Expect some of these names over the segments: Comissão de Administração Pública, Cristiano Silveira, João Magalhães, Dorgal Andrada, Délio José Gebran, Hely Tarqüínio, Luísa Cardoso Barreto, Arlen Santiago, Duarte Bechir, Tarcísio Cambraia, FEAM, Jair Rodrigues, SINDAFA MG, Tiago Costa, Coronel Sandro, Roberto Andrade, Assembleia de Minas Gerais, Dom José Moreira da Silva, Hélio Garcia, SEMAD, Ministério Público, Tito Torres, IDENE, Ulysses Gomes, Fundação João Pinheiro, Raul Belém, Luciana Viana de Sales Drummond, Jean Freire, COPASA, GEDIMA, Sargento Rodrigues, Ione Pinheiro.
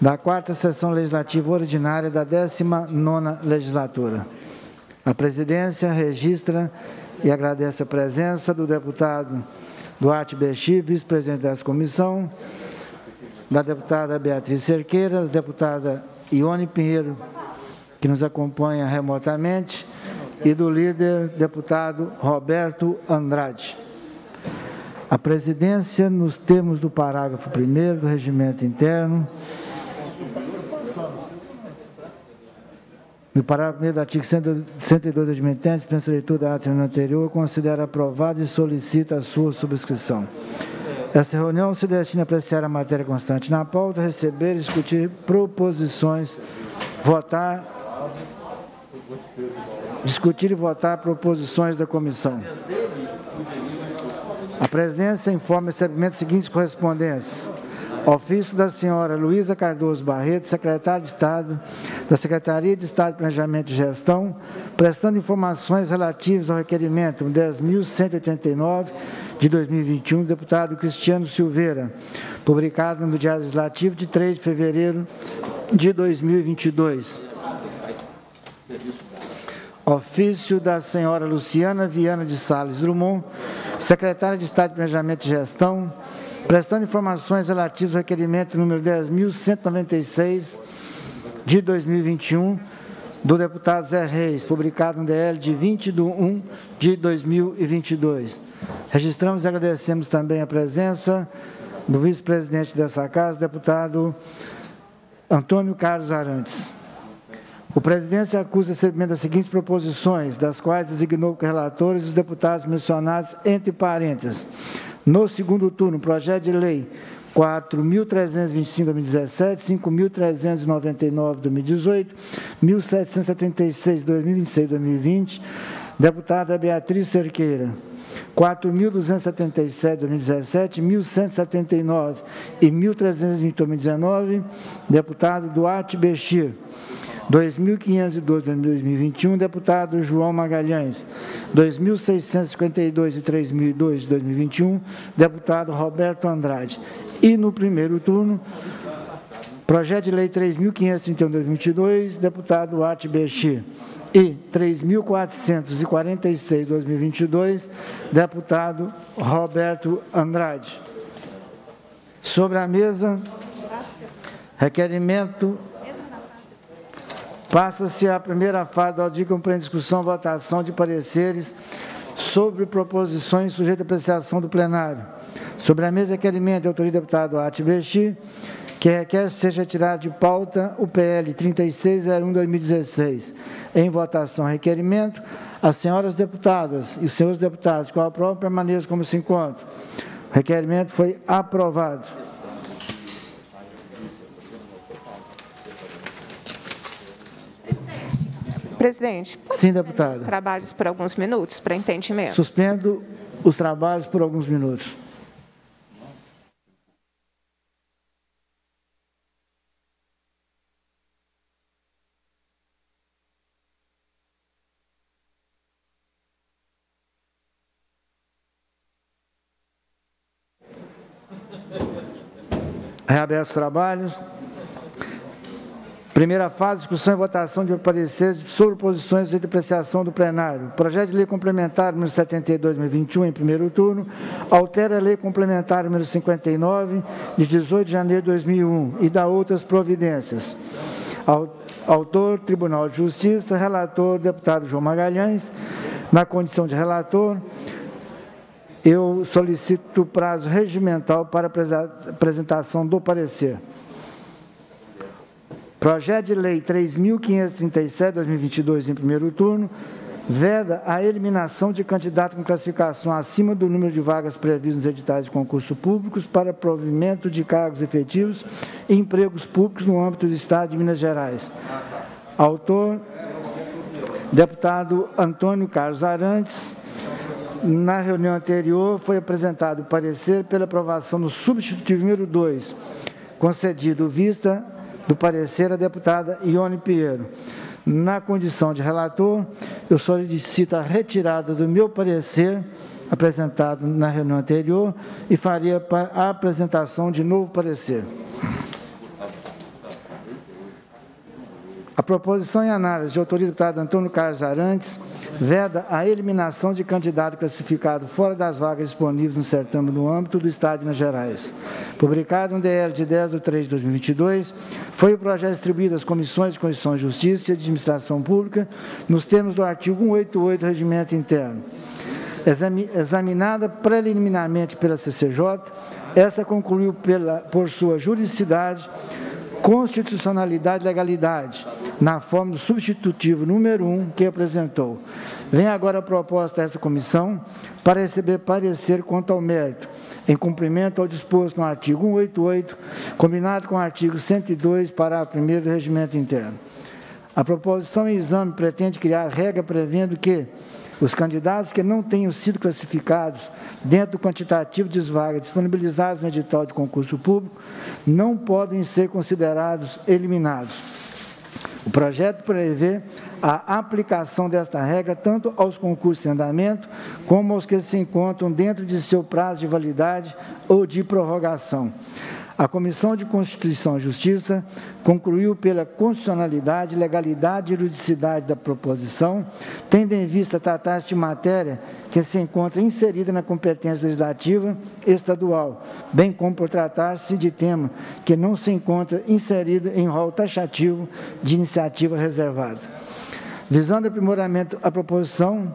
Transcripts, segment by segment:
da 4ª Sessão Legislativa Ordinária da 19ª Legislatura. A presidência registra e agradece a presença do deputado Duarte Bechir, vice-presidente dessa comissão, da deputada Beatriz Cerqueira, da deputada Ione Pinheiro, que nos acompanha remotamente, e do líder deputado Roberto Andrade. A presidência, nos termos do parágrafo 1º do Regimento Interno, no parágrafo 1º do artigo 102 do Regimento Interno, dispensa a leitura da ata anterior, considera aprovada e solicita a sua subscrição. Esta reunião se destina a apreciar a matéria constante na pauta, receber e discutir proposições, votar, discutir e votar proposições da comissão. A presidência informa o recebimento das seguintes correspondências. Ofício da senhora Luísa Cardoso Barreto, secretária de Estado da Secretaria de Estado de Planejamento e Gestão, prestando informações relativas ao requerimento 10.189 de 2021 do deputado Cristiano Silveira, publicado no Diário Legislativo de 3 de fevereiro de 2022. Ofício da senhora Luciana Viana de Sales Drummond, secretária de Estado de Planejamento e Gestão, prestando informações relativas ao requerimento número 10.196 de 2021 do deputado Zé Reis, publicado no DL de 20 de 1 de 2022. Registramos e agradecemos também a presença do vice-presidente dessa casa, deputado Antônio Carlos Arantes. O presidente acusa o recebimento das seguintes proposições, das quais designou como relatores os deputados mencionados entre parênteses. No segundo turno, projeto de lei 4.325 de 2017, 5.399 de 2018, 1.776 de 2026 e 2020, deputada Beatriz Cerqueira. 4.277 de 2017, 1.179 e 1.320 de 2019, deputado Duarte Bechir. 2.512 de 2021, deputado João Magalhães. 2.652 e 3.002 de 2021, deputado Roberto Andrade. E no primeiro turno, projeto de lei 3.531 de 2022, deputado Duarte Bechir. E 3.446 de 2022, deputado Roberto Andrade. Sobre a mesa, requerimento. Passa-se a primeira fase da audiência que compreende discussão, votação de pareceres sobre proposições sujeitas à apreciação do plenário. Sobre a mesa, requerimento de autoria do deputado Duarte Bechir, que requer seja retirado de pauta o PL 3601/2016. Em votação, requerimento. As senhoras deputadas e os senhores deputados que o aprovam permaneçam como se encontram. O requerimento foi aprovado. Presidente, sim, deputada. Os trabalhos por alguns minutos para entendimento. Suspendo os trabalhos por alguns minutos. Reaberto os trabalhos. Primeira fase, discussão e votação de pareceres sobre posições de depreciação do plenário. Projeto de lei complementar número 72 de 2021, em primeiro turno, altera a lei complementar número 59, de 18 de janeiro de 2001, e dá outras providências. Autor, Tribunal de Justiça, relator, deputado João Magalhães. Na condição de relator, eu solicito prazo regimental para apresentação do parecer. Projeto de Lei 3.537, 2022, em primeiro turno, veda a eliminação de candidato com classificação acima do número de vagas previstas nos editais de concurso públicos para provimento de cargos efetivos e empregos públicos no âmbito do Estado de Minas Gerais. Autor, deputado Antônio Carlos Arantes. Na reunião anterior, foi apresentado parecer pela aprovação do substitutivo número 2, concedido vista do parecer à deputada Ione Pinheiro. Na condição de relator, eu solicito a retirada do meu parecer, apresentado na reunião anterior, e faria a apresentação de novo parecer. A proposição em análise de autoria do deputado Antônio Carlos Arantes veda a eliminação de candidato classificado fora das vagas disponíveis no certame no âmbito do Estado de Minas Gerais. Publicado no DL de 10/3/2022, foi o projeto distribuído às Comissões de Constituição e Justiça e Administração Pública, nos termos do artigo 188 do Regimento Interno. Examinada preliminarmente pela CCJ, esta concluiu por sua juridicidade, constitucionalidade e legalidade, na forma do substitutivo número 1 que apresentou. Vem agora a proposta desta comissão para receber parecer quanto ao mérito, em cumprimento ao disposto no artigo 188, combinado com o artigo 102, parágrafo 1º do Regimento Interno. A proposição em exame pretende criar regra prevendo que os candidatos que não tenham sido classificados dentro do quantitativo de vagas disponibilizadas no edital de concurso público não podem ser considerados eliminados. O projeto prevê a aplicação desta regra tanto aos concursos em andamento como aos que se encontram dentro de seu prazo de validade ou de prorrogação. A Comissão de Constituição e Justiça concluiu pela constitucionalidade, legalidade e juridicidade da proposição, tendo em vista tratar-se de matéria que se encontra inserida na competência legislativa estadual, bem como por tratar-se de tema que não se encontra inserido em rol taxativo de iniciativa reservada. Visando aprimorar a proposição,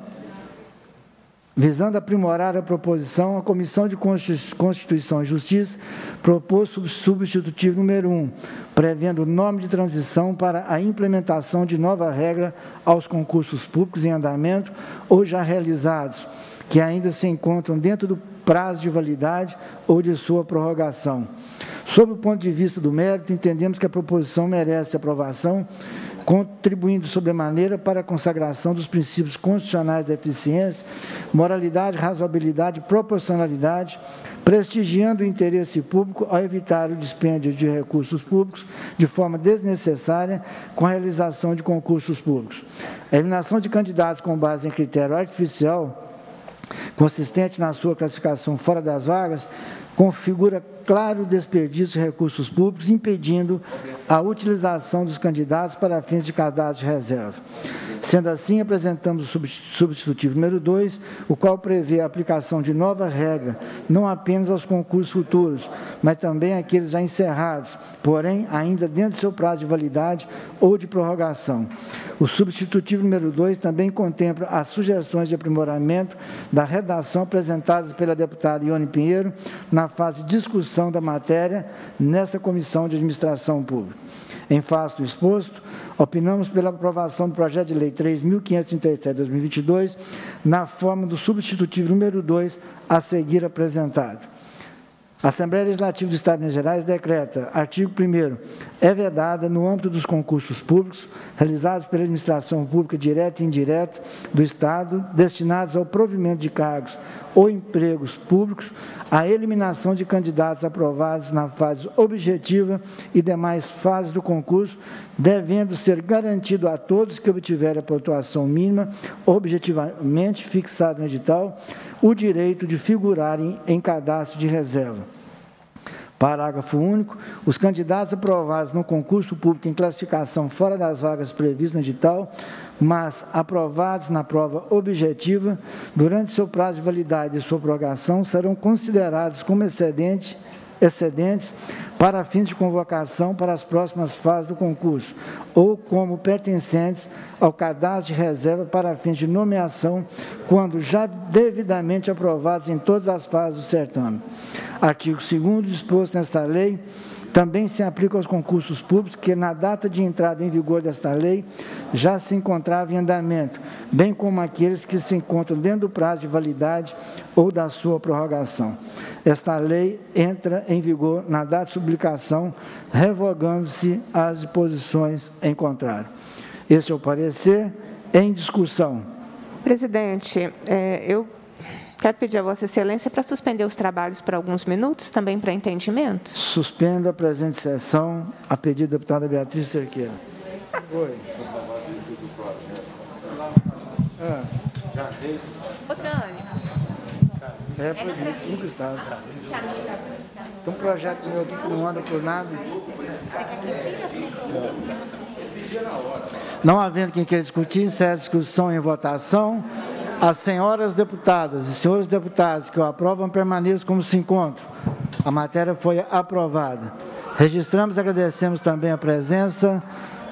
a Comissão de Constituição e Justiça propôs o substitutivo número 1, prevendo norma de transição para a implementação de nova regra aos concursos públicos em andamento ou já realizados, que ainda se encontram dentro do prazo de validade ou de sua prorrogação. Sob o ponto de vista do mérito, entendemos que a proposição merece aprovação, contribuindo sobremaneira para a consagração dos princípios constitucionais da eficiência, moralidade, razoabilidade e proporcionalidade, prestigiando o interesse público ao evitar o dispêndio de recursos públicos de forma desnecessária com a realização de concursos públicos. A eliminação de candidatos com base em critério artificial, consistente na sua classificação fora das vagas, configura claro desperdício de recursos públicos, impedindo a utilização dos candidatos para fins de cadastro de reserva. Sendo assim, apresentamos o substitutivo número 2, o qual prevê a aplicação de nova regra, não apenas aos concursos futuros, mas também àqueles já encerrados, porém, ainda dentro do seu prazo de validade ou de prorrogação. O substitutivo número 2 também contempla as sugestões de aprimoramento da redação apresentadas pela deputada Ione Pinheiro na fase de discussão da matéria nesta Comissão de Administração Pública. Em face do exposto, opinamos pela aprovação do projeto de lei 3.537/2022 na forma do substitutivo número 2 a seguir apresentado. A Assembleia Legislativa do Estado de Minas Gerais decreta, artigo 1º, é vedada, no âmbito dos concursos públicos realizados pela administração pública direta e indireta do Estado, destinados ao provimento de cargos ou empregos públicos, a eliminação de candidatos aprovados na fase objetiva e demais fases do concurso, devendo ser garantido a todos que obtiverem a pontuação mínima, objetivamente fixado no edital, o direito de figurarem em cadastro de reserva. Parágrafo único. Os candidatos aprovados no concurso público em classificação fora das vagas previstas no edital, mas aprovados na prova objetiva, durante seu prazo de validade e sua prorrogação, serão considerados como excedentes para fins de convocação para as próximas fases do concurso, ou como pertencentes ao cadastro de reserva para fins de nomeação, quando já devidamente aprovados em todas as fases do certame. Artigo 2º, disposto nesta lei, também se aplica aos concursos públicos que, na data de entrada em vigor desta lei, já se encontrava em andamento, bem como aqueles que se encontram dentro do prazo de validade ou da sua prorrogação. Esta lei entra em vigor na data de publicação, revogando-se as disposições em contrário. Este é o parecer. Em discussão. Presidente, eu quero pedir a Vossa Excelência para suspender os trabalhos por alguns minutos, também para entendimento. Suspendo a presente sessão, a pedido da deputada Beatriz Cerqueira. Oi. É proibido no Estado. Tem um projeto meu aqui que não anda por nada. Não havendo quem queira discutir, encerra a discussão em votação. As senhoras deputadas e senhores deputados que o aprovam permaneçam como se encontram. A matéria foi aprovada. Registramos e agradecemos também a presença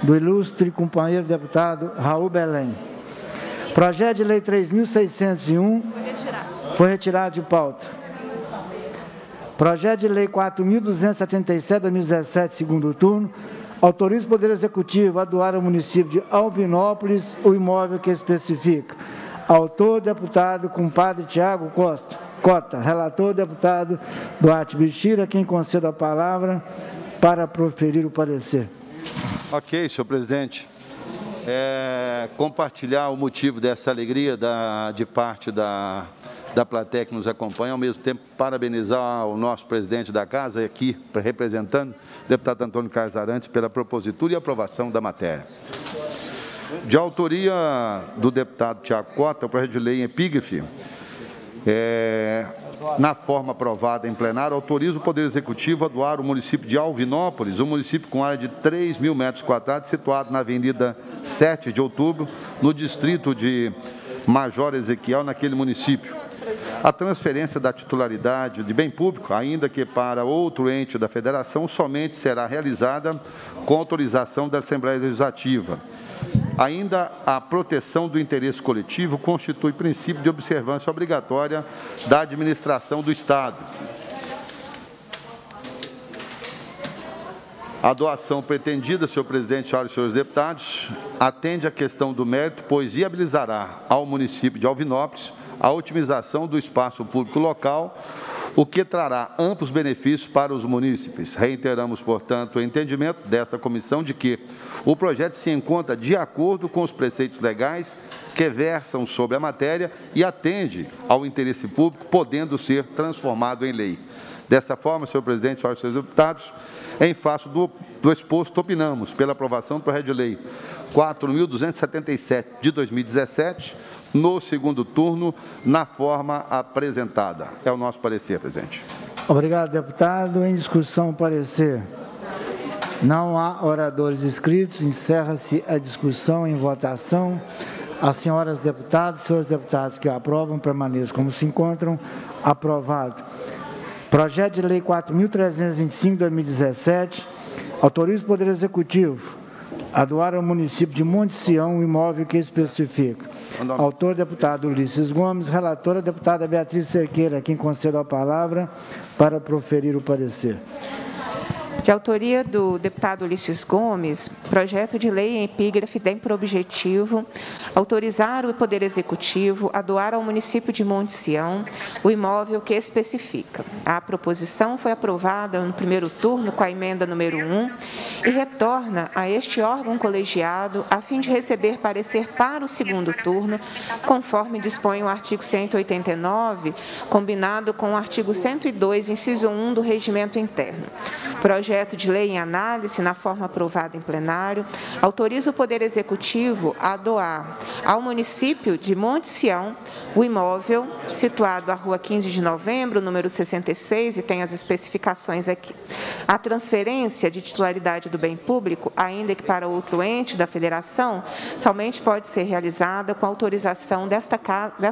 do ilustre companheiro deputado Raul Belém. Projeto de Lei 3.601 foi retirado de pauta. Projeto de Lei 4.277, 2017, segundo turno, autoriza o Poder Executivo a doar ao município de Alvinópolis o imóvel que especifica. Autor, deputado compadre Tiago Costa. Cota. Relator, deputado Duarte Bechir, a quem concedo a palavra para proferir o parecer. Ok, senhor presidente. Compartilhar o motivo dessa alegria de parte da plateia que nos acompanha, ao mesmo tempo parabenizar o nosso presidente da casa, aqui representando, deputado Antônio Carlos Arantes, pela propositura e aprovação da matéria. De autoria do deputado Tiago Costa, o projeto de lei em epígrafe, na forma aprovada em plenário, autoriza o Poder Executivo a doar o município de Alvinópolis, um município com área de 3.000 metros quadrados, situado na Avenida 7 de Outubro, no distrito de Major Ezequiel, naquele município. A transferência da titularidade de bem público, ainda que para outro ente da federação, somente será realizada com autorização da Assembleia Legislativa. Ainda, a proteção do interesse coletivo constitui princípio de observância obrigatória da administração do Estado. A doação pretendida, senhor presidente, senhoras e senhores deputados, atende à questão do mérito, pois viabilizará ao município de Alvinópolis a otimização do espaço público local, o que trará amplos benefícios para os munícipes. Reiteramos, portanto, o entendimento desta comissão de que o projeto se encontra de acordo com os preceitos legais que versam sobre a matéria e atende ao interesse público, podendo ser transformado em lei. Dessa forma, senhor presidente, senhoras e senhores deputados, em face do exposto, opinamos pela aprovação do projeto de lei 4.277 de 2017, no segundo turno, na forma apresentada. É o nosso parecer, presidente. Obrigado, deputado. Em discussão, parecer. Não há oradores inscritos. Encerra-se a discussão em votação. As senhoras deputadas, senhores deputados que aprovam, permaneçam como se encontram. Aprovado. Projeto de Lei 4.325, 2017, autoriza o Poder Executivo a doar ao município de Monte Sião um imóvel que especifica. Autor, deputado Ulysses Gomes. Relatora, deputada Beatriz Cerqueira, a quem concedo a palavra para proferir o parecer. De autoria do deputado Ulysses Gomes, projeto de lei em epígrafe tem por objetivo autorizar o Poder Executivo a doar ao município de Monte Sião o imóvel que especifica. A proposição foi aprovada no primeiro turno com a emenda número 1 e retorna a este órgão colegiado a fim de receber parecer para o segundo turno, conforme dispõe o artigo 189, combinado com o artigo 102, inciso 1 do Regimento Interno. Projeto de lei em análise, na forma aprovada em plenário, autoriza o Poder Executivo a doar ao município de Monte Sião o imóvel situado à Rua 15 de Novembro, número 66, e tem as especificações aqui. A transferência de titularidade do bem público, ainda que para outro ente da federação, somente pode ser realizada com autorização desta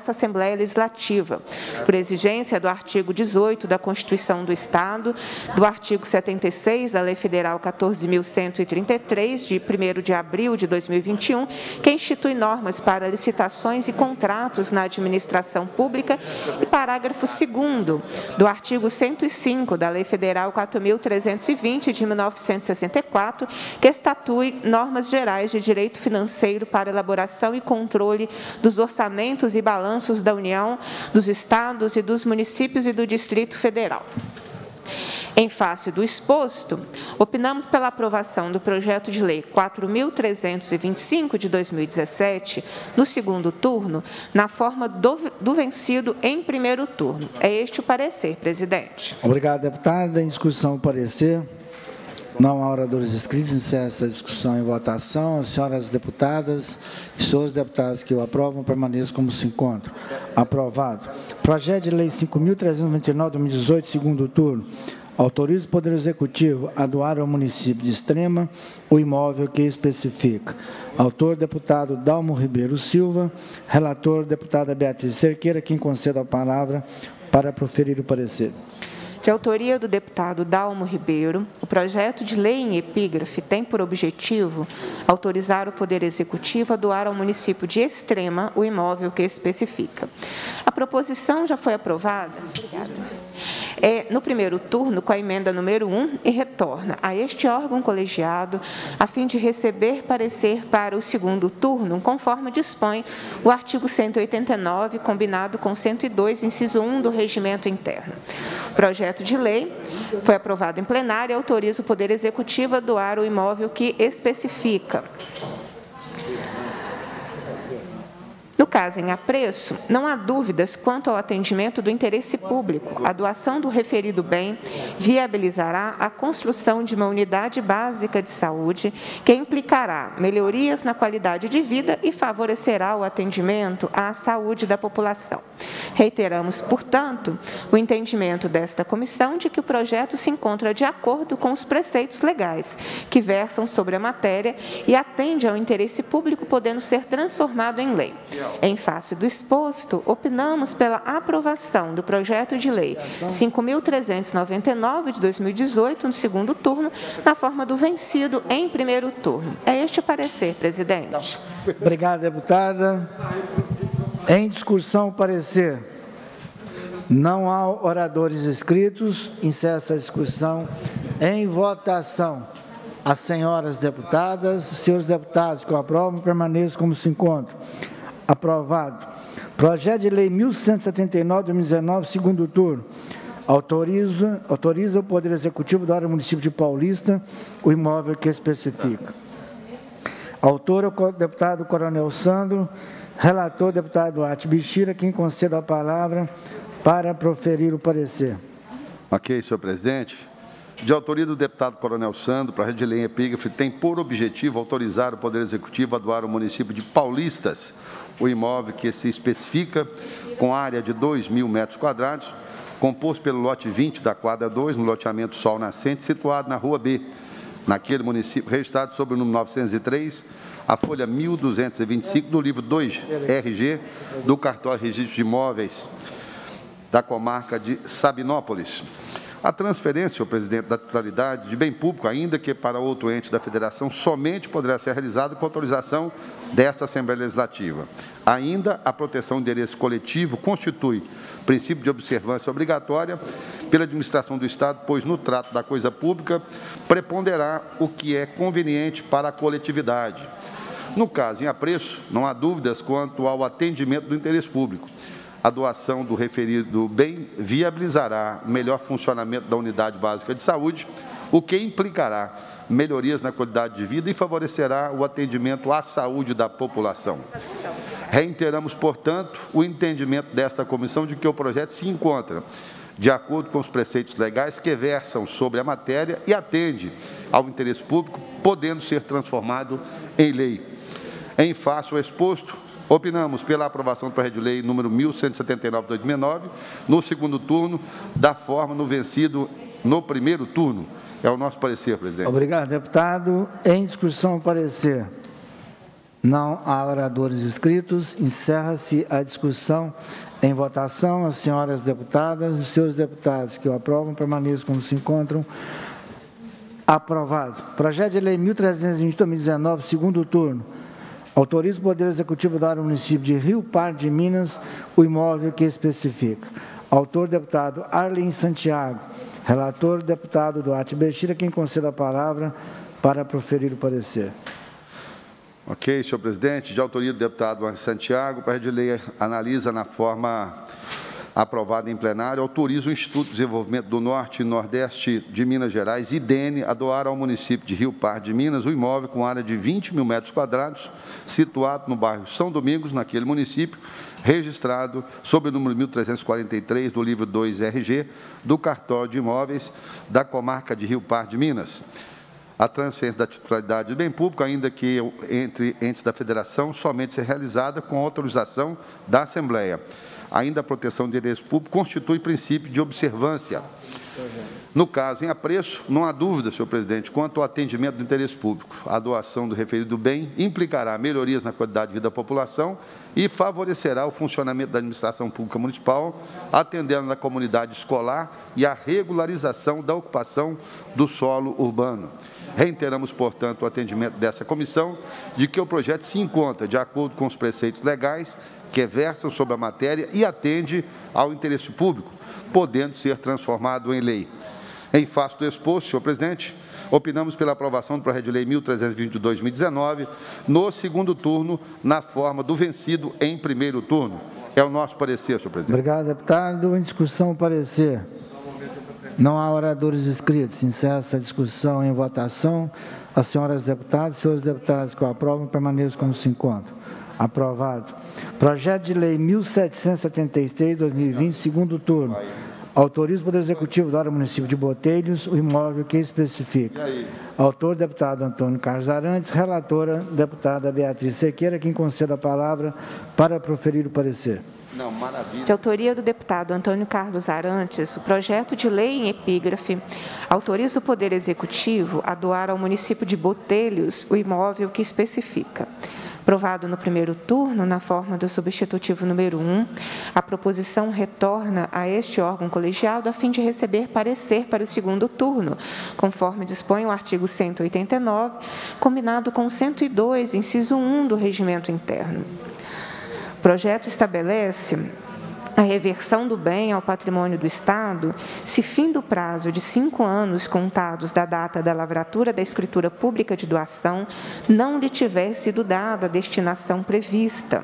Assembleia Legislativa, por exigência do artigo 18 da Constituição do Estado, do artigo 76 da Lei Federal 14.133, de 1º de abril de 2021, que institui normas para licitações e contratos na administração pública, e parágrafo 2º do artigo 105 da Lei Federal 4.320, de 1964, que estatui normas gerais de direito financeiro para elaboração e controle dos orçamentos e balanços da União, dos Estados e dos municípios e do Distrito Federal. Em face do exposto, opinamos pela aprovação do projeto de lei 4.325 de 2017, no segundo turno, na forma do vencido em primeiro turno. É este o parecer, presidente. Obrigado, deputada. Em discussão, o parecer. Não há oradores inscritos. Encerra essa discussão em votação. As senhoras deputadas e senhores deputados que o aprovam, permaneçam como se encontram. Aprovado. Projeto de lei 5.329, 2018, segundo turno. Autoriza o Poder Executivo a doar ao município de Extrema o imóvel que especifica. Autor, deputado Dalmo Ribeiro Silva. Relator, deputada Beatriz Cerqueira, quem concede a palavra para proferir o parecer. De autoria do deputado Dalmo Ribeiro, o projeto de lei em epígrafe tem por objetivo autorizar o Poder Executivo a doar ao município de Extrema o imóvel que especifica. A proposição já foi aprovada no primeiro turno com a emenda número 1 e retorna a este órgão colegiado a fim de receber parecer para o segundo turno, conforme dispõe o artigo 189, combinado com 102, inciso 1 do Regimento Interno. O projeto de lei foi aprovado em plenário e autoriza o Poder Executivo a doar o imóvel que especifica. No caso em apreço, não há dúvidas quanto ao atendimento do interesse público. A doação do referido bem viabilizará a construção de uma unidade básica de saúde que implicará melhorias na qualidade de vida e favorecerá o atendimento à saúde da população. Reiteramos, portanto, o entendimento desta comissão de que o projeto se encontra de acordo com os preceitos legais que versam sobre a matéria e atende ao interesse público, podendo ser transformado em lei. Em face do exposto, opinamos pela aprovação do projeto de lei 5.399 de 2018, no segundo turno, na forma do vencido em primeiro turno. É este o parecer, presidente. Obrigado, deputada. Em discussão, o parecer. Não há oradores inscritos. Encerra a discussão. Em votação, as senhoras deputadas, os senhores deputados que aprovam, permaneçam como se encontram. Aprovado. Projeto de Lei 1179, 2019, segundo turno. Autoriza o Poder Executivo da área do município de Paulista o imóvel que especifica. Autor, o deputado Coronel Sandro. Relator, o deputado Duarte Bechir, quem concede a palavra para proferir o parecer. Ok, senhor presidente. De autoria do deputado Coronel Sandro, para a Rede Lei Epígrafe, tem por objetivo autorizar o Poder Executivo a doar ao município de Paulistas o imóvel que se especifica com área de 2.000 metros quadrados, composto pelo lote 20 da quadra 2, no loteamento Sol Nascente, situado na Rua B, naquele município, registrado sob o número 903, a folha 1225 do livro 2 RG do cartório de registro de imóveis da comarca de Sabinópolis. A transferência, senhor presidente, da titularidade de bem público, ainda que para outro ente da federação, somente poderá ser realizada com autorização desta Assembleia Legislativa. Ainda, a proteção do interesse coletivo constitui princípio de observância obrigatória pela administração do Estado, pois no trato da coisa pública preponderará o que é conveniente para a coletividade. No caso, em apreço, não há dúvidas quanto ao atendimento do interesse público. A doação do referido bem viabilizará o melhor funcionamento da unidade básica de saúde, o que implicará melhorias na qualidade de vida e favorecerá o atendimento à saúde da população. Reiteramos, portanto, o entendimento desta comissão de que o projeto se encontra de acordo com os preceitos legais que versam sobre a matéria e atende ao interesse público, podendo ser transformado em lei. Em face ao exposto, opinamos pela aprovação do projeto de lei número 1179, 2009, no segundo turno, da forma no vencido no primeiro turno. É o nosso parecer, presidente. Obrigado, deputado. Em discussão, o parecer. Não há oradores inscritos. Encerra-se a discussão. Em votação, as senhoras deputadas e os senhores deputados que o aprovam, permaneçam como se encontram. Aprovado. Projeto de lei 1320, 2019, segundo turno. Autoriza o Poder Executivo da área do município de Rio Pardo de Minas o imóvel que especifica. Autor, deputado Arlen Santiago. Relator, deputado Duarte Bechir, quem concede a palavra para proferir o parecer. Ok, senhor presidente. De autoria do deputado Arlen Santiago, o projeto de lei analisa na forma aprovada em plenário, autoriza o Instituto de Desenvolvimento do Norte e Nordeste de Minas Gerais, IDENE, a doar ao município de Rio Pardo de Minas o imóvel com área de 20.000 metros quadrados, situado no bairro São Domingos, naquele município, registrado sob o número 1343 do livro 2 RG do cartório de imóveis da comarca de Rio Pardo de Minas. A transferência da titularidade do bem público, ainda que entre entes da federação, somente ser realizada com autorização da Assembleia. Ainda a proteção de interesse público constitui princípio de observância No caso, em apreço, não há dúvida, senhor presidente, quanto ao atendimento do interesse público. A doação do referido bem implicará melhorias na qualidade de vida da população e favorecerá o funcionamento da administração pública municipal, atendendo na comunidade escolar e a regularização da ocupação do solo urbano. Reiteramos, portanto, o atendimento dessa comissão de que o projeto se encontra de acordo com os preceitos legais que versam sobre a matéria e atende ao interesse público, podendo ser transformado em lei. Em face do exposto, senhor presidente, opinamos pela aprovação do projeto de lei 1320/2019 no segundo turno, na forma do vencido em primeiro turno. É o nosso parecer, senhor presidente. Obrigado, deputado. Em discussão, parecer. Não há oradores inscritos. Encerra esta discussão em votação. As senhoras deputadas e senhores deputados que o aprovam, permaneçam como se encontram. Aprovado. Projeto de lei 1773/2020, segundo turno. Autoriza o Poder Executivo dar ao município de Botelhos o imóvel que especifica. Autor, deputado Antônio Carlos Arantes. Relatora, deputada Beatriz Cerqueira, quem concede a palavra para proferir o parecer. De autoria do deputado Antônio Carlos Arantes, o projeto de lei em epígrafe autoriza o Poder Executivo a doar ao município de Botelhos o imóvel que especifica. Aprovado no primeiro turno, na forma do substitutivo número 1, a proposição retorna a este órgão colegiado a fim de receber parecer para o segundo turno, conforme dispõe o artigo 189, combinado com 102, inciso 1 do Regimento Interno. O projeto estabelece a reversão do bem ao patrimônio do Estado, se findo o prazo de 5 anos contados da data da lavratura da escritura pública de doação, não lhe tiver sido dada a destinação prevista.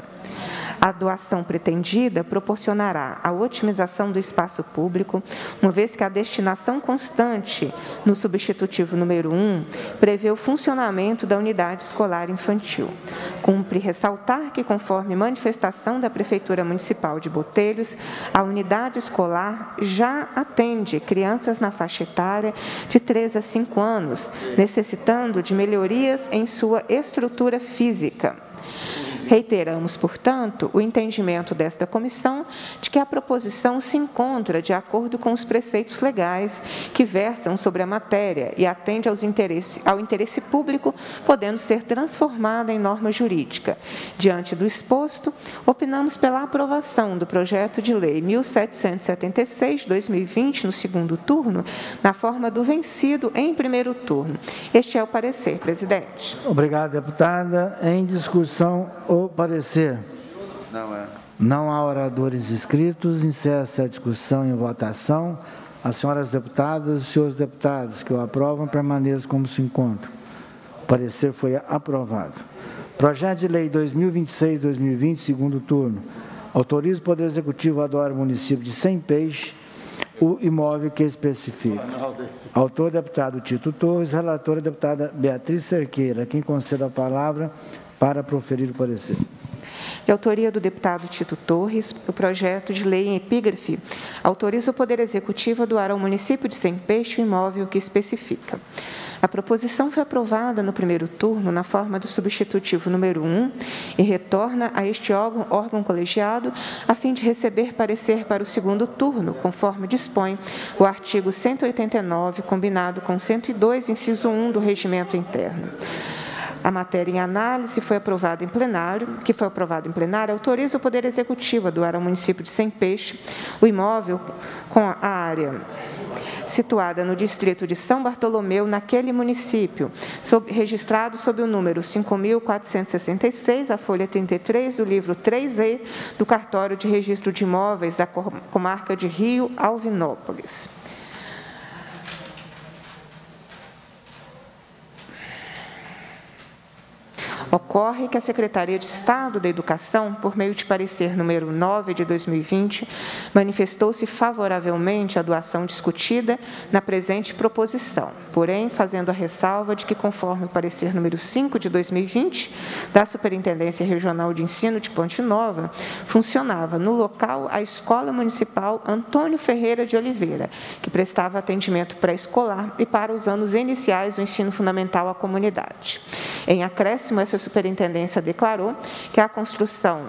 A doação pretendida proporcionará a otimização do espaço público, uma vez que a destinação constante no substitutivo número 1 prevê o funcionamento da unidade escolar infantil. Cumpre ressaltar que, conforme manifestação da Prefeitura Municipal de Botelhos, a unidade escolar já atende crianças na faixa etária de 3 a 5 anos, necessitando de melhorias em sua estrutura física. Reiteramos, portanto, o entendimento desta comissão de que a proposição se encontra de acordo com os preceitos legais que versam sobre a matéria e atende ao interesse público, podendo ser transformada em norma jurídica. Diante do exposto, opinamos pela aprovação do projeto de lei 1776/2020, no segundo turno, na forma do vencido em primeiro turno. Este é o parecer, presidente. Obrigado, deputada. Em discussão, o parecer. Não há oradores inscritos. Encerra esta discussão em votação. As senhoras deputadas e os senhores deputados que o aprovam, permaneçam como se encontram. O parecer foi aprovado. Projeto de Lei 2026/2020, segundo turno. Autoriza o Poder Executivo a doar ao município de Sempeixes o imóvel que especifica. Autor, deputado Tito Torres. Relatora, deputada Beatriz Cerqueira. Quem concede a palavra para proferir o parecer. De autoria do deputado Tito Torres, o projeto de lei em epígrafe autoriza o Poder Executivo a doar ao município de Sempeixes o imóvel que especifica. A proposição foi aprovada no primeiro turno na forma do substitutivo número 1 e retorna a este órgão colegiado a fim de receber parecer para o segundo turno, conforme dispõe o artigo 189, combinado com 102, inciso 1 do Regimento Interno. A matéria em análise foi aprovada em plenário, autoriza o Poder Executivo a doar ao município de Sempeixes o imóvel com a área situada no distrito de São Bartolomeu, naquele município, registrado sob o número 5.466, a folha 33, do livro 3E, do cartório de registro de imóveis da comarca de Rio Alvinópolis. Ocorre que a Secretaria de Estado da Educação, por meio de parecer número 9/2020, manifestou-se favoravelmente à doação discutida na presente proposição, porém, fazendo a ressalva de que, conforme o parecer número 5/2020, da Superintendência Regional de Ensino de Ponte Nova, funcionava no local a Escola Municipal Antônio Ferreira de Oliveira, que prestava atendimento pré-escolar e para os anos iniciais do ensino fundamental à comunidade. Em acréscimo, essa superintendência declarou que a construção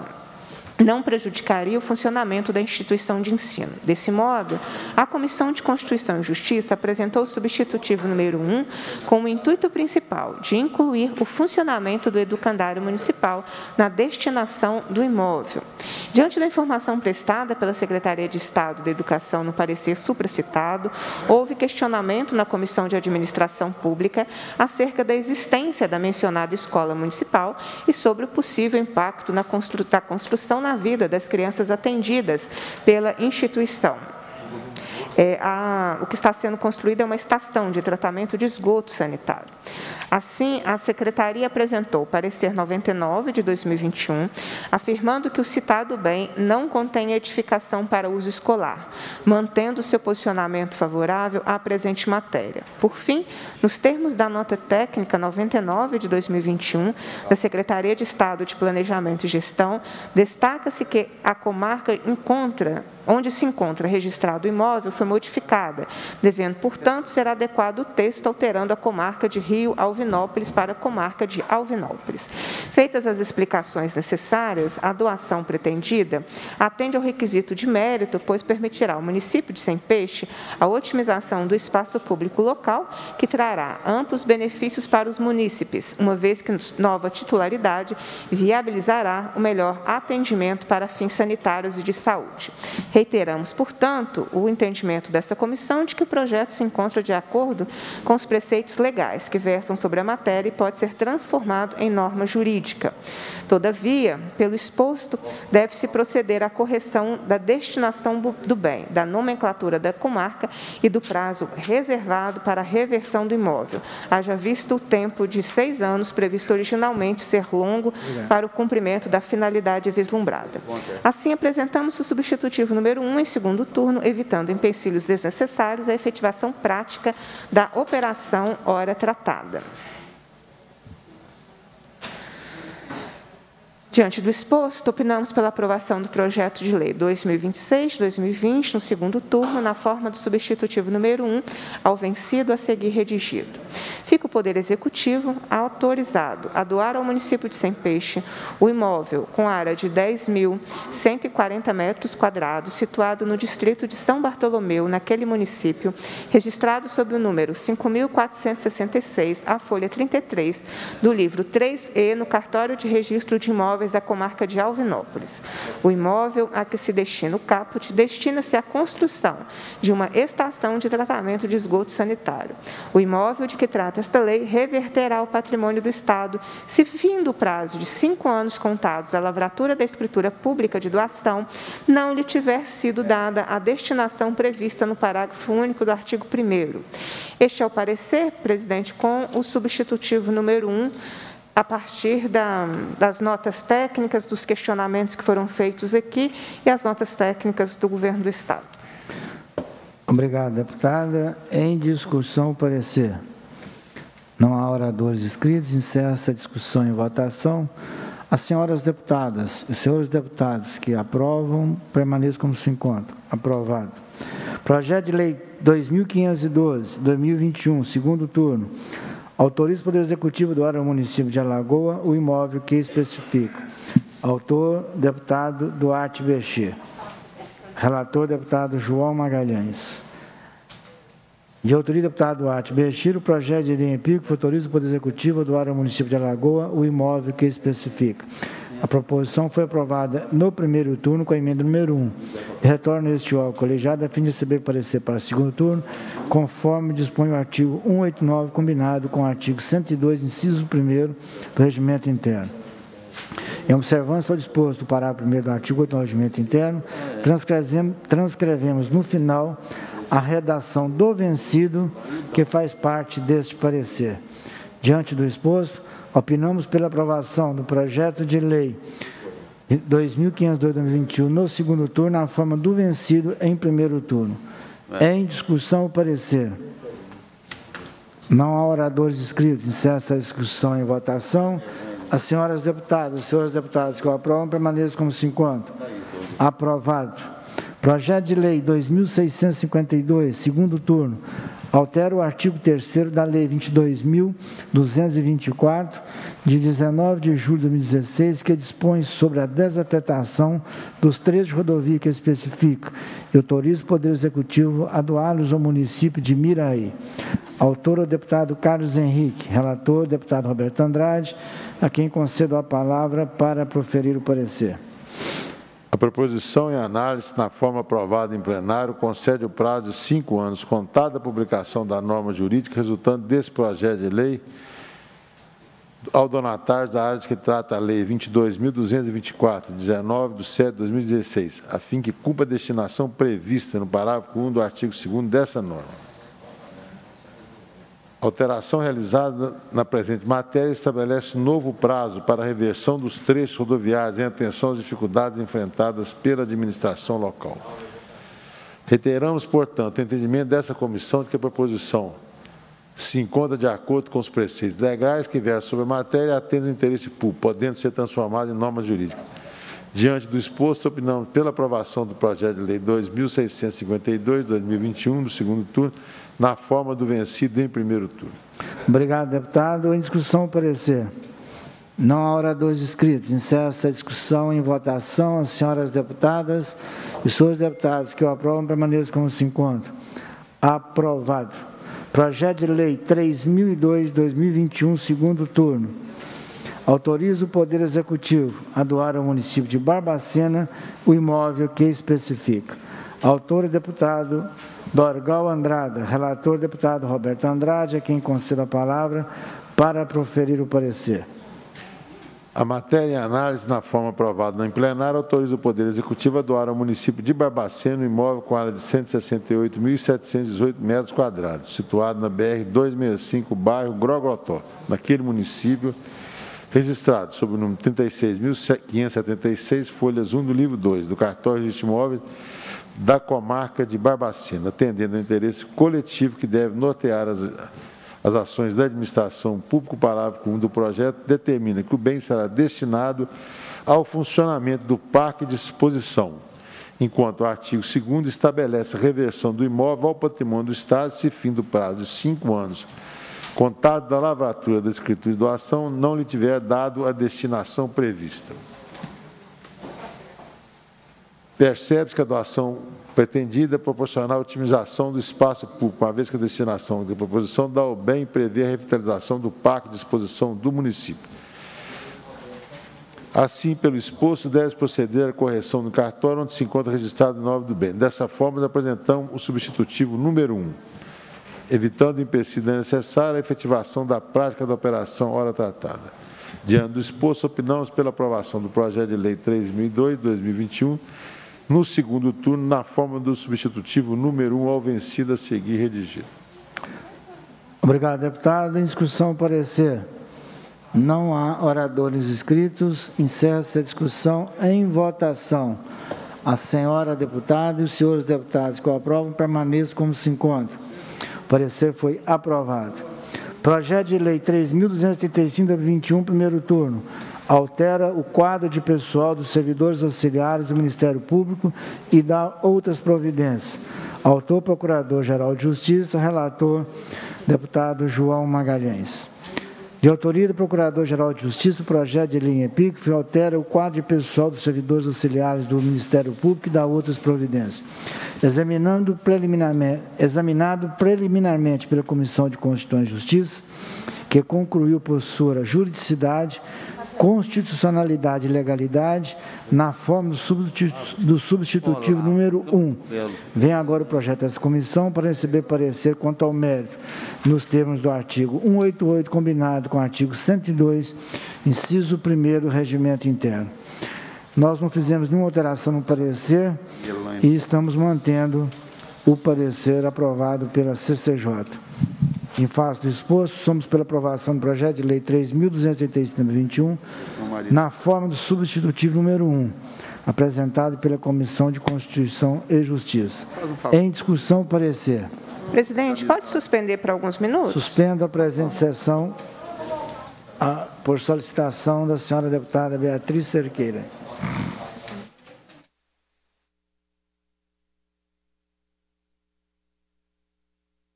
não prejudicaria o funcionamento da instituição de ensino. Desse modo, a Comissão de Constituição e Justiça apresentou o substitutivo número 1 com o intuito principal de incluir o funcionamento do educandário municipal na destinação do imóvel. Diante da informação prestada pela Secretaria de Estado da Educação no parecer supracitado, houve questionamento na Comissão de Administração Pública acerca da existência da mencionada escola municipal e sobre o possível impacto na construção na vida das crianças atendidas pela instituição. O que está sendo construído é uma estação de tratamento de esgoto sanitário. Assim, a Secretaria apresentou o parecer 99 de 2021, afirmando que o citado bem não contém edificação para uso escolar, mantendo seu posicionamento favorável à presente matéria. Por fim, nos termos da nota técnica 99 de 2021, da Secretaria de Estado de Planejamento e Gestão, destaca-se que a comarca onde se encontra registrado o imóvel foi modificada, devendo, portanto, ser adequado o texto alterando a comarca de Rio Alvinópolis para a comarca de Alvinópolis. Feitas as explicações necessárias, a doação pretendida atende ao requisito de mérito, pois permitirá ao município de Sempeixi a otimização do espaço público local, que trará amplos benefícios para os munícipes, uma vez que nova titularidade viabilizará o melhor atendimento para fins sanitários e de saúde. Reiteramos, portanto, o entendimento dessa comissão de que o projeto se encontra de acordo com os preceitos legais que versam sobre a matéria e pode ser transformado em norma jurídica. Todavia, pelo exposto, deve-se proceder à correção da destinação do bem, da nomenclatura da comarca e do prazo reservado para a reversão do imóvel, haja visto o tempo de 6 anos previsto originalmente ser longo para o cumprimento da finalidade vislumbrada. Assim, apresentamos o substitutivo número 1 em segundo turno, evitando empecilhos desnecessários à efetivação prática da operação ora tratada. Diante do exposto, opinamos pela aprovação do projeto de lei 2026-2020, no segundo turno, na forma do substitutivo número 1, ao vencido a seguir redigido. Fica o Poder Executivo autorizado a doar ao município de Sempeixi o imóvel com área de 10.140 metros quadrados, situado no distrito de São Bartolomeu, naquele município, registrado sob o número 5.466, à folha 33, do livro 3E, no cartório de registro de imóveis da comarca de Alvinópolis. O imóvel a que se destina o caput destina-se à construção de uma estação de tratamento de esgoto sanitário. O imóvel de que trata esta lei reverterá ao patrimônio do Estado, se findo o prazo de 5 anos contados à lavratura da escritura pública de doação, não lhe tiver sido dada a destinação prevista no parágrafo único do artigo 1º. Este é o parecer, presidente, com o substitutivo número 1, a partir das notas técnicas, dos questionamentos que foram feitos aqui e as notas técnicas do Governo do Estado. Obrigado, deputada. Em discussão, parecer. Não há oradores inscritos, encerra-se a discussão e votação. As senhoras deputadas e senhores deputados que aprovam, permaneçam como se encontram. Aprovado. Projeto de Lei 2512/2021, segundo turno. Autoriza o Poder Executivo doar ao município de Alagoa o imóvel que especifica. Autor, deputado Duarte Bechir. Relator, deputado João Magalhães. De autoria, deputado Duarte Bechir, o projeto de lei empírico autoriza o Poder Executivo doar ao município de Alagoa o imóvel que especifica. A proposição foi aprovada no primeiro turno com a emenda número 1. Retorna este ao colegiado a fim de receber parecer para o segundo turno, conforme dispõe o artigo 189, combinado com o artigo 102, inciso 1º do Regimento Interno. Em observância ao disposto do parágrafo 1º do artigo 8 do Regimento Interno, transcrevemos no final a redação do vencido que faz parte deste parecer. Diante do exposto, opinamos pela aprovação do projeto de lei 2502/2021 no segundo turno, na forma do vencido em primeiro turno. Em discussão, o parecer. Não há oradores inscritos. Encerra-se a discussão e votação. As senhoras deputadas, os senhores deputados que o aprovam, permaneçam como se encontram. Aprovado. Projeto de Lei 2652, segundo turno. Altera o artigo 3º da Lei 22.224, de 19 de julho de 2016, que dispõe sobre a desafetação dos trechos de rodovia que especifica e autoriza o Poder Executivo a doá-los ao município de Miraí. Autor, o deputado Carlos Henrique. Relator, o deputado Roberto Andrade, a quem concedo a palavra para proferir o parecer. A proposição em análise, na forma aprovada em plenário, concede o prazo de 5 anos, contada a publicação da norma jurídica resultante desse projeto de lei, ao donatário da área que trata a Lei 22.224, 19 de setembro de 2016, a fim que cumpra a destinação prevista no parágrafo 1 do artigo 2º dessa norma. A alteração realizada na presente matéria estabelece novo prazo para a reversão dos trechos rodoviários em atenção às dificuldades enfrentadas pela administração local. Reiteramos, portanto, o entendimento dessa comissão de que a proposição se encontra de acordo com os preceitos legais que versam sobre a matéria e atende ao interesse público, podendo ser transformada em norma jurídica. Diante do exposto, opinamos pela aprovação do projeto de lei 2652, 2021, do segundo turno, na forma do vencido em primeiro turno. Obrigado, deputado. Em discussão, o parecer. Não há oradores inscritos. Encerra-se a discussão em votação. As senhoras deputadas e senhores deputados que o aprovam, permaneçam como se encontram. Aprovado. Projeto de lei 3002, 2021, segundo turno. Autoriza o Poder Executivo a doar ao município de Barbacena o imóvel que especifica. Autor e deputado Dorgal Andrada, relator deputado Roberto Andrade, a quem concedo a palavra para proferir o parecer. A matéria em análise, na forma aprovada em plenário, autoriza o Poder Executivo a doar ao município de Barbacena um imóvel com área de 168.718 metros quadrados, situado na BR-265, bairro Grogotó, naquele município, registrado sob o número 36.576, folhas 1 do livro 2, do cartório de imóveis da comarca de Barbacena, atendendo ao interesse coletivo que deve nortear as ações da administração pública. O parágrafo 1 do projeto determina que o bem será destinado ao funcionamento do parque de exposição, enquanto o artigo 2º estabelece a reversão do imóvel ao patrimônio do Estado, se fim do prazo de 5 anos, contado da lavratura da escritura de doação, não lhe tiver dado a destinação prevista. Percebe-se que a doação pretendida é proporcional à otimização do espaço público, uma vez que a destinação da proposição dá ao bem e prevê a revitalização do parque de exposição do município. Assim, pelo exposto, deve proceder à correção do cartório onde se encontra registrado o nome do bem. Dessa forma, apresentamos o substitutivo número 1, evitando o empecilho necessário à efetivação da prática da operação ora tratada. Diante do exposto, opinamos pela aprovação do projeto de lei 3002, 2021, no segundo turno, na forma do substitutivo número 1 ao vencido a seguir redigido. Obrigado, deputado. Em discussão, parecer. Não há oradores inscritos. Encerra-se a discussão em votação. A senhora deputada e os senhores deputados que o aprovam permaneçam como se encontram. O parecer foi aprovado. Projeto de lei 3.235, 2021, primeiro turno. Altera o quadro de pessoal dos servidores auxiliares do Ministério Público e dá outras providências. Autor, Procurador-Geral de Justiça. Relator, deputado João Magalhães. De autoria do Procurador-Geral de Justiça, o projeto de lei em epígrafe altera o quadro de pessoal dos servidores auxiliares do Ministério Público e dá outras providências. Examinado preliminarmente pela Comissão de Constituição e Justiça, que concluiu por sua juridicidade, constitucionalidade e legalidade, na forma do substitutivo número 1. Vem agora o projeto dessa comissão para receber parecer quanto ao mérito, nos termos do artigo 188, combinado com o artigo 102, inciso 1º do Regimento Interno. Nós não fizemos nenhuma alteração no parecer e estamos mantendo o parecer aprovado pela CCJ. Em face do exposto, somos pela aprovação do projeto de lei 3.285/21, na forma do substitutivo número 1, apresentado pela Comissão de Constituição e Justiça. Em discussão, parecer. Presidente, pode suspender por alguns minutos? Suspendo a presente sessão por solicitação da senhora deputada Beatriz Cerqueira.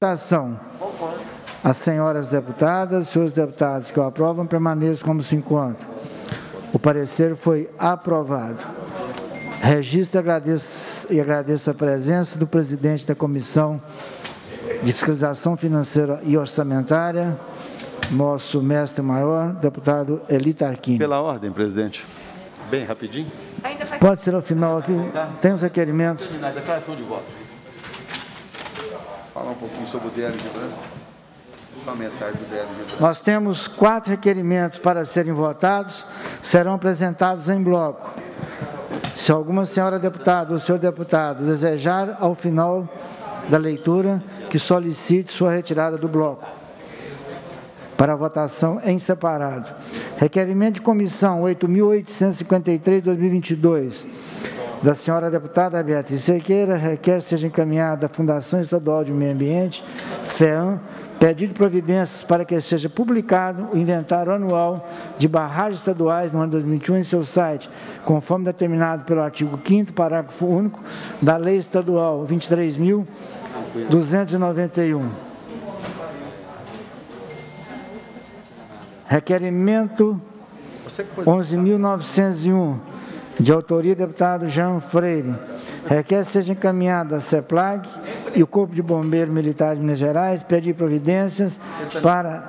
Votação. As senhoras deputadas e senhores deputados que o aprovam permaneçam como se encontram. O parecer foi aprovado. Registro e agradeço a presença do presidente da Comissão de Fiscalização Financeira e Orçamentária, nosso mestre-maior, deputado Hely Tarqüínio. Pela ordem, presidente. Bem rapidinho. Pode ser ao final aqui. Tem os requerimentos. Terminar a declaração de voto. Falar um pouquinho sobre o Délio José Gebran. Mensagem do Délio José Gebran. Nós temos 4 requerimentos para serem votados. Serão apresentados em bloco. Se alguma senhora deputada ou senhor deputado desejar, ao final da leitura, que solicite sua retirada do bloco para votação em separado. Requerimento de comissão 8.853/2022 da senhora deputada Beatriz Cerqueira, requer seja encaminhada à Fundação Estadual de Meio Ambiente, FEAM, pedido de providências para que seja publicado o inventário anual de barragens estaduais no ano 2021 em seu site, conforme determinado pelo artigo 5º, parágrafo único, da Lei Estadual 23.291. Requerimento 11.901, de autoria do deputado Jean Freire, requer seja encaminhada à CEPLAG e o Corpo de Bombeiros Militar de Minas Gerais pedir providências para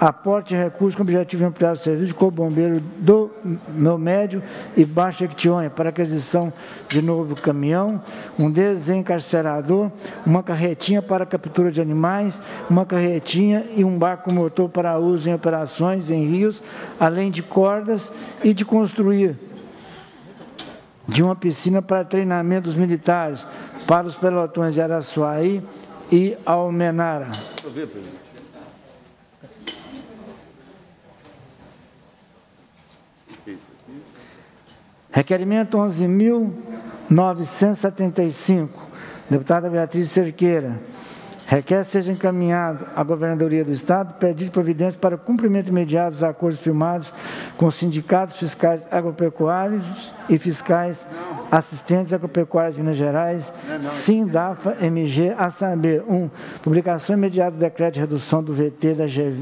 aporte de recursos com o objetivo de ampliar o serviço de Corpo Bombeiro do meu médio e baixo Jequitinhonha para aquisição de novo caminhão, um desencarcerador, uma carretinha para captura de animais, uma carretinha e um barco motor para uso em operações em rios, além de cordas e de construir de uma piscina para treinamento dos militares para os pelotões de Araçuaí e Almenara. Requerimento 11.975, deputada Beatriz Cerqueira, requer seja encaminhado à Governadoria do Estado pedido de providências para o cumprimento imediato dos acordos firmados com os sindicatos fiscais agropecuários e fiscais assistentes agropecuários de Minas Gerais, SINDAFA MG, a saber, 1. Publicação imediata do decreto de redução do VT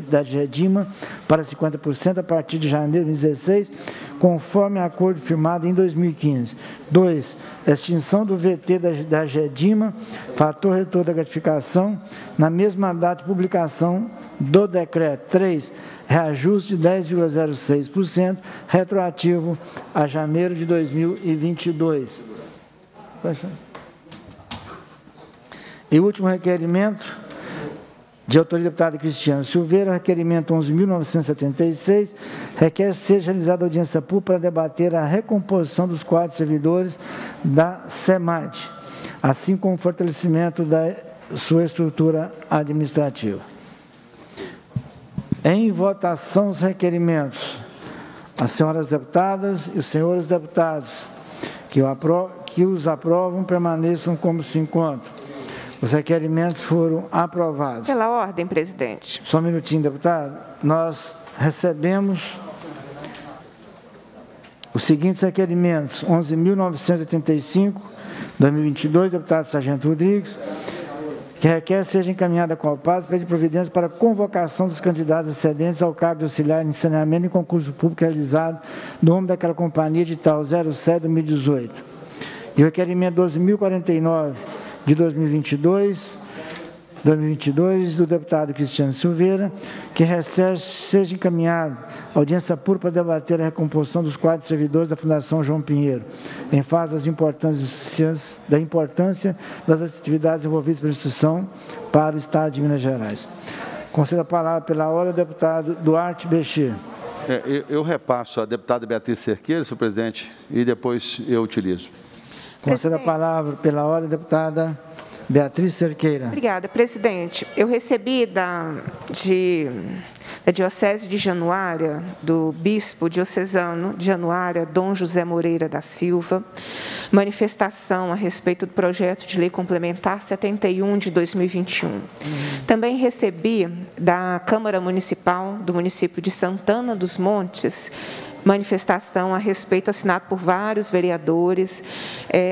da GEDIMA para 50% a partir de janeiro de 2016, conforme acordo firmado em 2015. 2. Extinção do VT da GEDIMA, fator retorno da gratificação, na mesma data de publicação do decreto. 3. Reajuste de 10,06%, retroativo a janeiro de 2022. E último requerimento, de autoria do deputado Cristiano Silveira, requerimento 11.976, requer seja realizada audiência pública para debater a recomposição dos quadros servidores da SEMAD, assim como o fortalecimento da sua estrutura administrativa. Em votação os requerimentos, as senhoras deputadas e os senhores deputados que os aprovam permaneçam como se encontram. Os requerimentos foram aprovados. Pela ordem, presidente. Só um minutinho, deputado. Nós recebemos os seguintes requerimentos. 11.985, 2022, deputado Sargento Rodrigues, que requer seja encaminhada à Copasa pede providência para a convocação dos candidatos excedentes ao cargo de auxiliar em saneamento em concurso público realizado no âmbito daquela companhia de tal 07-2018. E o requerimento 12.049, de 2022, do deputado Cristiano Silveira, que recebe seja encaminhado à audiência pública para debater a recomposição dos quadros servidores da Fundação João Pinheiro, em face da importância das atividades envolvidas pela instituição para o Estado de Minas Gerais. Concedo a palavra pela hora ao deputado Duarte Bechir. Eu repasso a deputada Beatriz Cerqueira, senhor presidente, e depois eu utilizo. Concedo a palavra pela hora, deputada Beatriz Cerqueira. Obrigada, presidente. Eu recebi da Diocese de Januária, do bispo diocesano de Januária, Dom José Moreira da Silva, manifestação a respeito do projeto de lei complementar 71 de 2021. Também recebi da Câmara Municipal do município de Santana dos Montes manifestação a respeito, assinado por vários vereadores,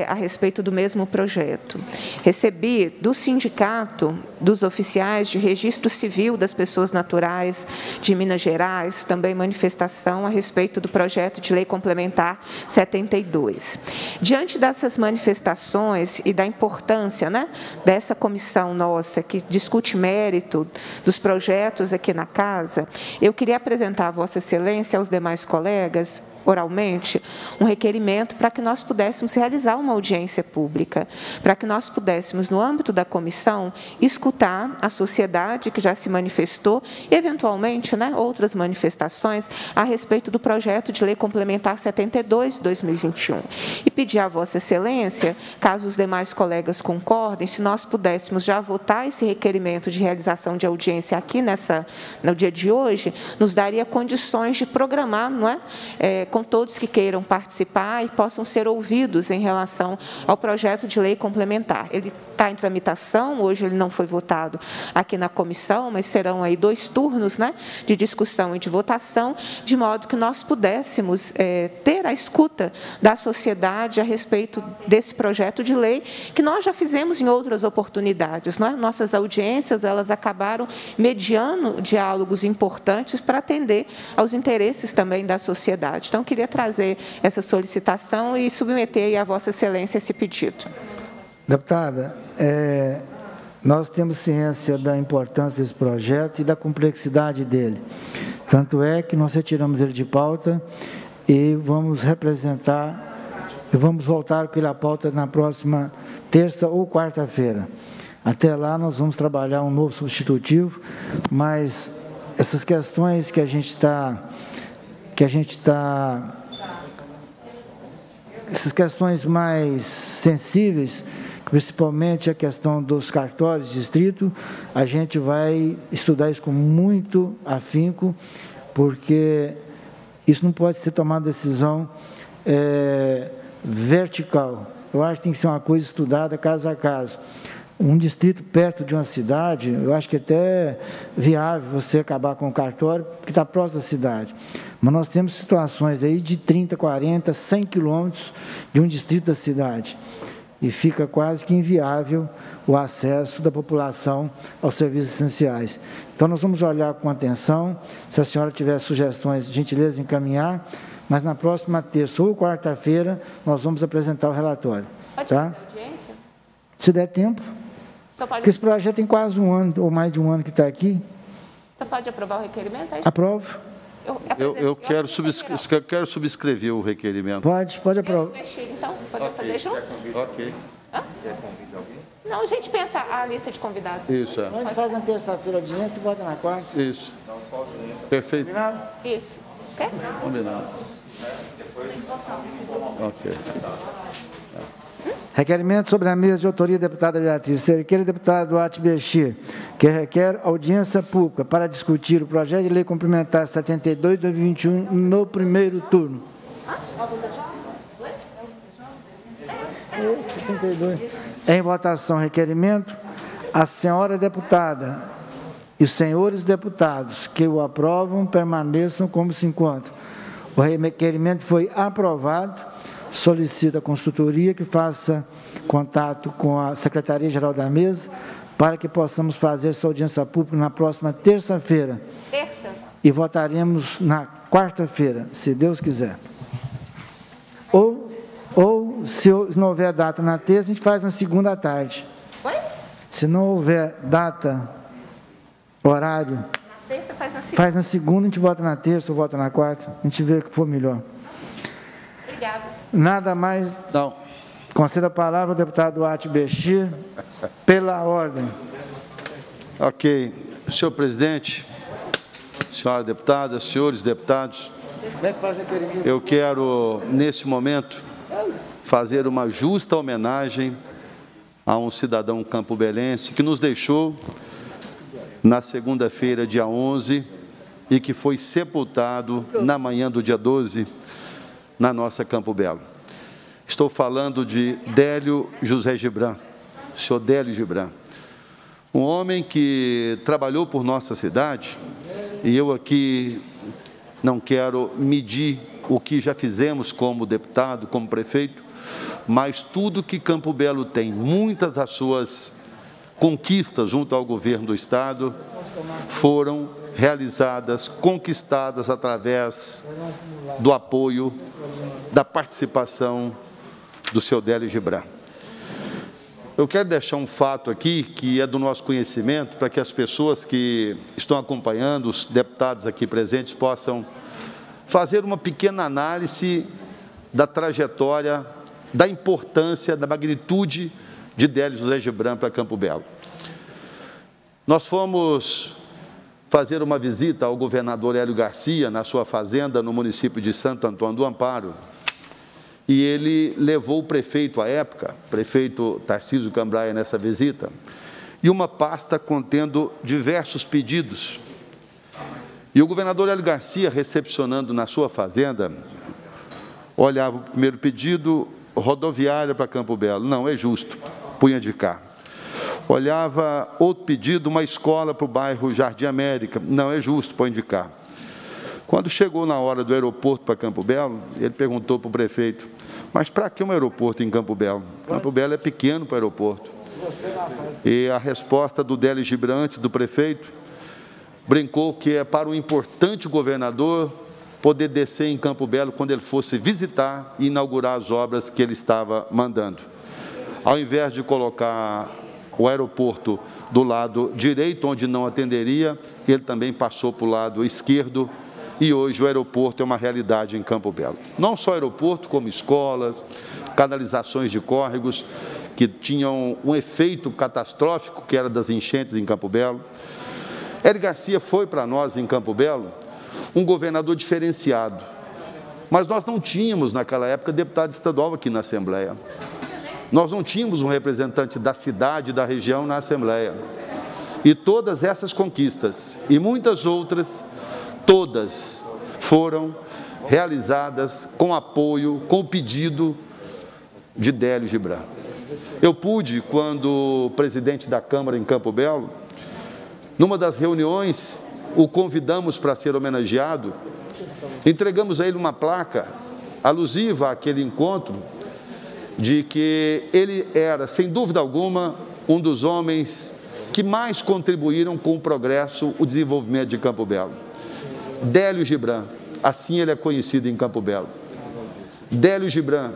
a respeito do mesmo projeto. Recebi do Sindicato dos Oficiais de Registro Civil das Pessoas Naturais de Minas Gerais, também manifestação a respeito do projeto de lei complementar 72. Diante dessas manifestações e da importância, né, dessa comissão nossa, que discute mérito dos projetos aqui na casa, eu queria apresentar a Vossa Excelência aos demais colegas, oralmente, um requerimento para que nós pudéssemos realizar uma audiência pública, para que nós pudéssemos, no âmbito da comissão, escutar a sociedade que já se manifestou e, eventualmente, né, outras manifestações a respeito do projeto de lei complementar 72 de 2021. E pedir à Vossa Excelência, caso os demais colegas concordem, se nós pudéssemos já votar esse requerimento de realização de audiência aqui no dia de hoje, nos daria condições de programar, não é? Com todos que queiram participar e possam ser ouvidos em relação ao projeto de lei complementar. Ele está em tramitação, hoje ele não foi votado aqui na comissão, mas serão aí 2 turnos, né, de discussão e de votação, de modo que nós pudéssemos ter a escuta da sociedade a respeito desse projeto de lei, que nós já fizemos em outras oportunidades, não é? Nossas audiências, elas acabaram mediando diálogos importantes para atender aos interesses também da sociedade. Então, eu queria trazer essa solicitação e submeter à Vossa Excelência esse pedido. Deputada, nós temos ciência da importância desse projeto e da complexidade dele. Tanto é que nós retiramos ele de pauta e vamos voltar com ele à pauta na próxima terça ou quarta-feira. Até lá, nós vamos trabalhar um novo substitutivo, mas essas questões que a gente está... essas questões mais sensíveis, principalmente a questão dos cartórios de distrito, a gente vai estudar isso com muito afinco, porque isso não pode ser tomada decisão vertical. Eu acho que tem que ser uma coisa estudada caso a caso. Um distrito perto de uma cidade, eu acho que até é viável você acabar com o cartório, que está próximo da cidade. Mas nós temos situações aí de 30, 40, 100 quilômetros de um distrito da cidade. E fica quase que inviável o acesso da população aos serviços essenciais. Então, nós vamos olhar com atenção. Se a senhora tiver sugestões, gentileza, encaminhar. Mas na próxima terça ou quarta-feira, nós vamos apresentar o relatório. Pode fazer audiência? Se der tempo. Porque esse projeto tem quase 1 ano, ou mais de 1 ano que está aqui. Você pode aprovar o requerimento? Aí? Aprovo. Eu quero subscrever o requerimento. Pode aprovar. Então, podemos fazer junto? Ok. Hã? Quer convidar alguém? Não, a gente pensa a lista de convidados. Isso, é. A gente faz na terça-feira a audiência e vota na quarta. Isso. Não, só audiência. Perfeito. Combinado? Isso. Quer? Combinado. Depois, ok. Requerimento sobre a mesa de autoria da deputada Beatriz Cerqueira e deputado Duarte Bechir, que requer audiência pública para discutir o projeto de lei complementar 72 de 2021 no primeiro turno. Em votação, requerimento, a senhora deputada e os senhores deputados que o aprovam permaneçam como se encontram. O requerimento foi aprovado. Solicito à consultoria que faça contato com a Secretaria-Geral da Mesa para que possamos fazer essa audiência pública na próxima terça-feira. Terça? E votaremos na quarta-feira, se Deus quiser. Ou se não houver data na terça, a gente faz na segunda à tarde. Oi? Se não houver data, horário, na terça faz na segunda. Faz na segunda, a gente vota na terça ou vota na quarta. A gente vê o que for melhor. Obrigada. Nada mais. Não. Conceda a palavra ao deputado Duarte Bechir, pela ordem. Ok. Senhor presidente, senhora deputada, senhores deputados, eu quero, neste momento, fazer uma justa homenagem a um cidadão campo-belense que nos deixou na segunda-feira, dia 11, e que foi sepultado na manhã do dia 12, na nossa Campo Belo. Estou falando de Délio José Gebran, senhor Délio Gebran, um homem que trabalhou por nossa cidade, e eu aqui não quero medir o que já fizemos como deputado, como prefeito, mas tudo que Campo Belo tem, muitas das suas conquistas junto ao governo do Estado, foram realizadas, conquistadas através do apoio, da participação do seu Délio Gebran. Eu quero deixar um fato aqui, que é do nosso conhecimento, para que as pessoas que estão acompanhando, os deputados aqui presentes, possam fazer uma pequena análise da trajetória, da importância, da magnitude de Délio José Gebran para Campo Belo. Nós fomos fazer uma visita ao governador Hélio Garcia, na sua fazenda, no município de Santo Antônio do Amparo, e ele levou o prefeito à época, prefeito Tarcísio Cambraia, nessa visita, e uma pasta contendo diversos pedidos. E o governador Hélio Garcia, recepcionando na sua fazenda, olhava o primeiro pedido, rodoviária para Campo Belo, não, é justo, punha de cá. Olhava outro pedido, uma escola para o bairro Jardim América, não, é justo, põe de cá. Quando chegou na hora do aeroporto para Campo Belo, ele perguntou para o prefeito, mas para que um aeroporto em Campo Belo? Campo Belo é pequeno para o aeroporto. E a resposta do Délio Gebran, do prefeito, brincou que é para o importante governador poder descer em Campo Belo quando ele fosse visitar e inaugurar as obras que ele estava mandando. Ao invés de colocar o aeroporto do lado direito, onde não atenderia, ele também passou para o lado esquerdo, e hoje o aeroporto é uma realidade em Campo Belo. Não só aeroporto, como escolas, canalizações de córregos, que tinham um efeito catastrófico, que era das enchentes em Campo Belo. Hélio Garcia foi para nós, em Campo Belo, um governador diferenciado, mas nós não tínhamos, naquela época, deputado estadual aqui na Assembleia. Nós não tínhamos um representante da cidade, da região, na Assembleia. E todas essas conquistas, e muitas outras, todas foram realizadas com apoio, com pedido de Délio Gebran. Eu pude, quando presidente da Câmara em Campo Belo, numa das reuniões, o convidamos para ser homenageado, entregamos a ele uma placa alusiva àquele encontro, de que ele era, sem dúvida alguma, um dos homens que mais contribuíram com o progresso, o desenvolvimento de Campo Belo. Délio Gebran, assim ele é conhecido em Campo Belo. Délio Gebran,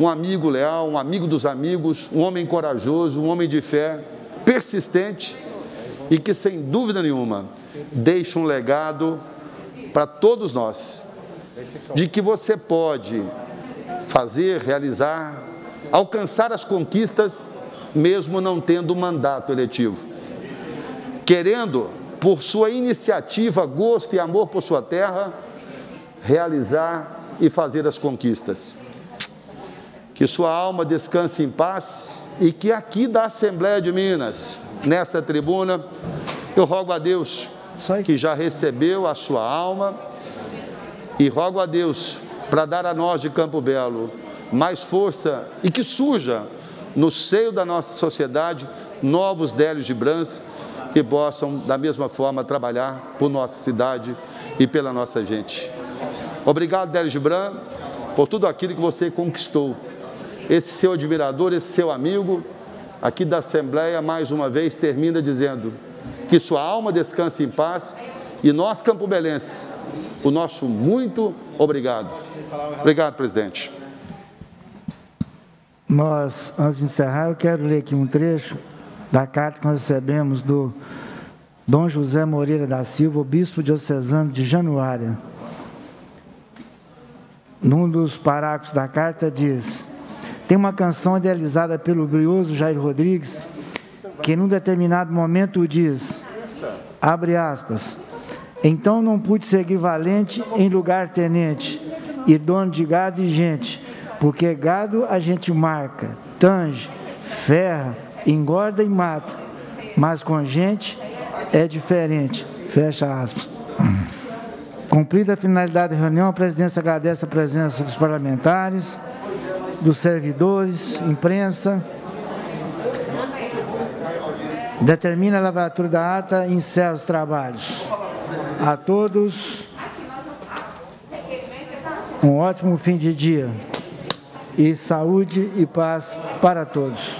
um amigo leal, um amigo dos amigos, um homem corajoso, um homem de fé, persistente e que, sem dúvida nenhuma, deixa um legado para todos nós, de que você pode fazer, realizar, alcançar as conquistas, mesmo não tendo mandato eletivo. Querendo, por sua iniciativa, gosto e amor por sua terra, realizar e fazer as conquistas. Que sua alma descanse em paz e que aqui da Assembleia de Minas, nessa tribuna, eu rogo a Deus que já recebeu a sua alma e rogo a Deus para dar a nós de Campo Belo mais força e que surja no seio da nossa sociedade novos Délio Gebrans, que possam, da mesma forma, trabalhar por nossa cidade e pela nossa gente. Obrigado, Délio Gebran, por tudo aquilo que você conquistou. Esse seu admirador, esse seu amigo, aqui da Assembleia, mais uma vez, termina dizendo que sua alma descanse em paz e nós, campobelenses, o nosso muito obrigado. Obrigado, presidente. Nós, antes de encerrar, eu quero ler aqui um trecho da carta que nós recebemos do Dom José Moreira da Silva, o bispo diocesano de Januária. Num dos parágrafos da carta diz, tem uma canção idealizada pelo brioso Jair Rodrigues, que num determinado momento diz, abre aspas, então não pude seguir valente em lugar tenente, e dono de gado e gente, porque gado a gente marca, tange, ferra, engorda e mata, mas com gente é diferente. Fecha aspas. Cumprida a finalidade da reunião, a presidência agradece a presença dos parlamentares, dos servidores, imprensa. Determina a lavratura da ata e encerra os trabalhos. A todos, Um ótimo fim de dia e saúde e paz para todos.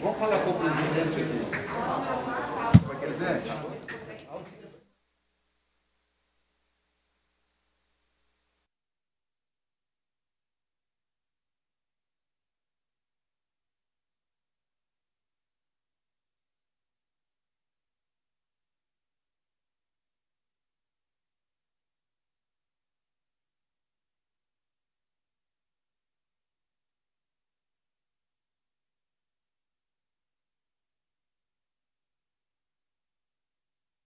Vamos falar com o presidente aqui.